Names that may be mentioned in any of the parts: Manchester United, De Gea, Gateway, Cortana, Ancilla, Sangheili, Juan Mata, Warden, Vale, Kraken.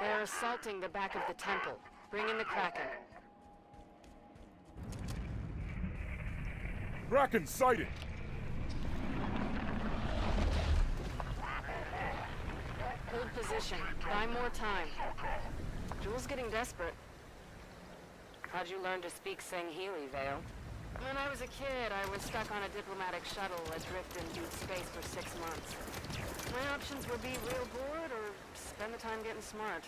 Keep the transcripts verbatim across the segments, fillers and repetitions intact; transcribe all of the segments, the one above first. They're assaulting the back of the temple. Bring in the Kraken. Kraken sighted! Hold position. Buy more time. Jule's getting desperate. How'd you learn to speak Sangheili, Vale? When I was a kid, I was stuck on a diplomatic shuttle adrift in deep space for six months. My options would be real bored or spend the time getting smart.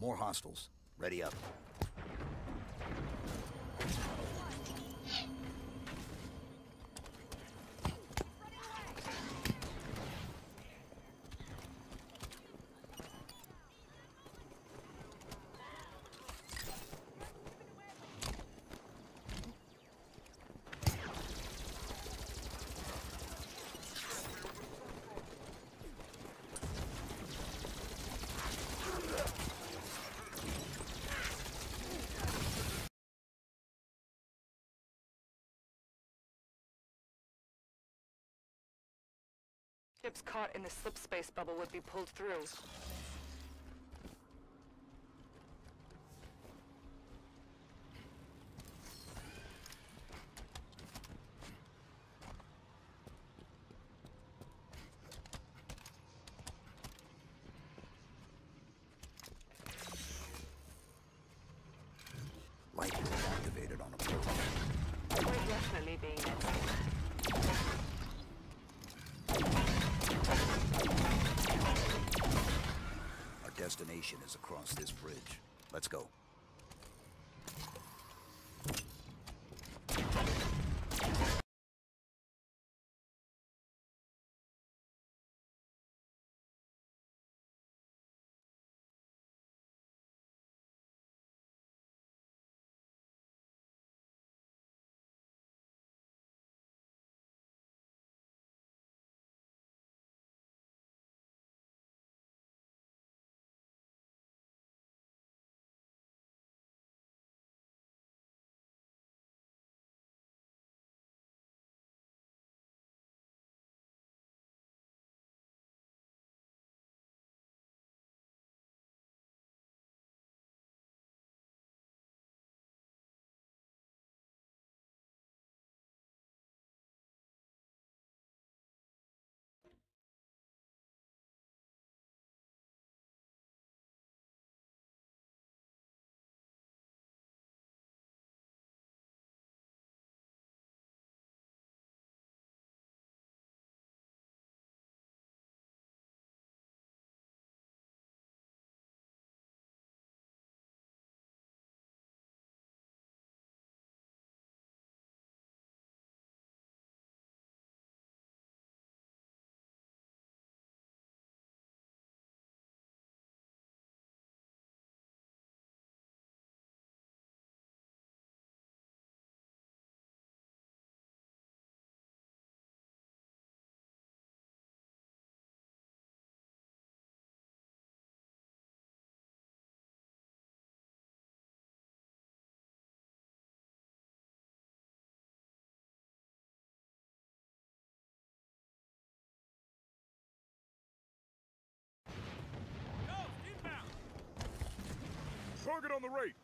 More hostiles. Ready up. Ships caught in the slip space bubble would be pulled through. Lightning activated on a proton. We're definitely being next. Destination is across this bridge. Let's go. on the rate.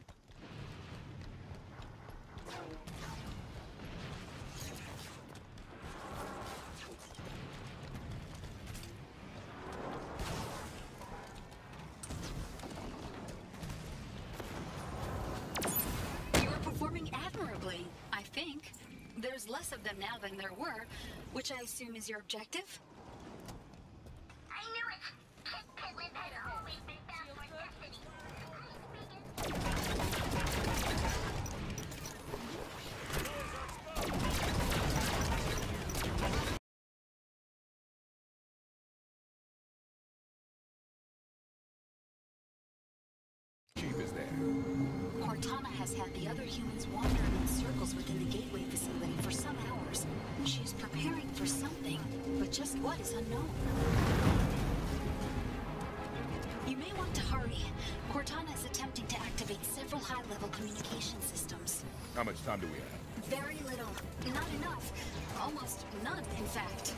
You are performing admirably, I think. There's less of them now than there were, which I assume is your objective? Cortana has had the other humans wandering in circles within the Gateway facility for some hours. She's preparing for something, but just what is unknown. You may want to hurry. Cortana is attempting to activate several high-level communication systems. How much time do we have? Very little. Not enough. Almost none, in fact.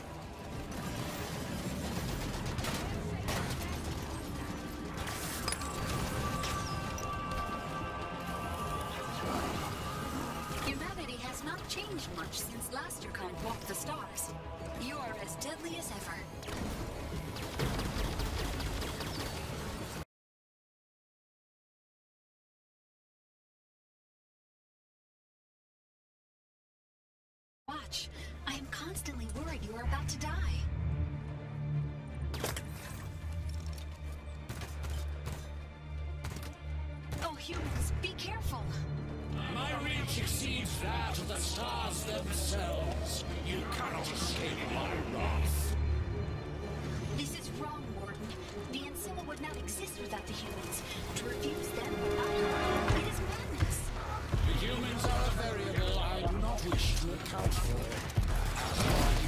Changed much since last your kind walked the stars. You are as deadly as ever. Watch. I am constantly worried you are about to die. Oh, humans, be careful. My reach exceeds that of the stars themselves. You cannot escape my wrath. This is wrong, Warden. The Ancilla would not exist without the humans. To refuse them would not help. It is madness. The humans are a variable I do not wish to account for.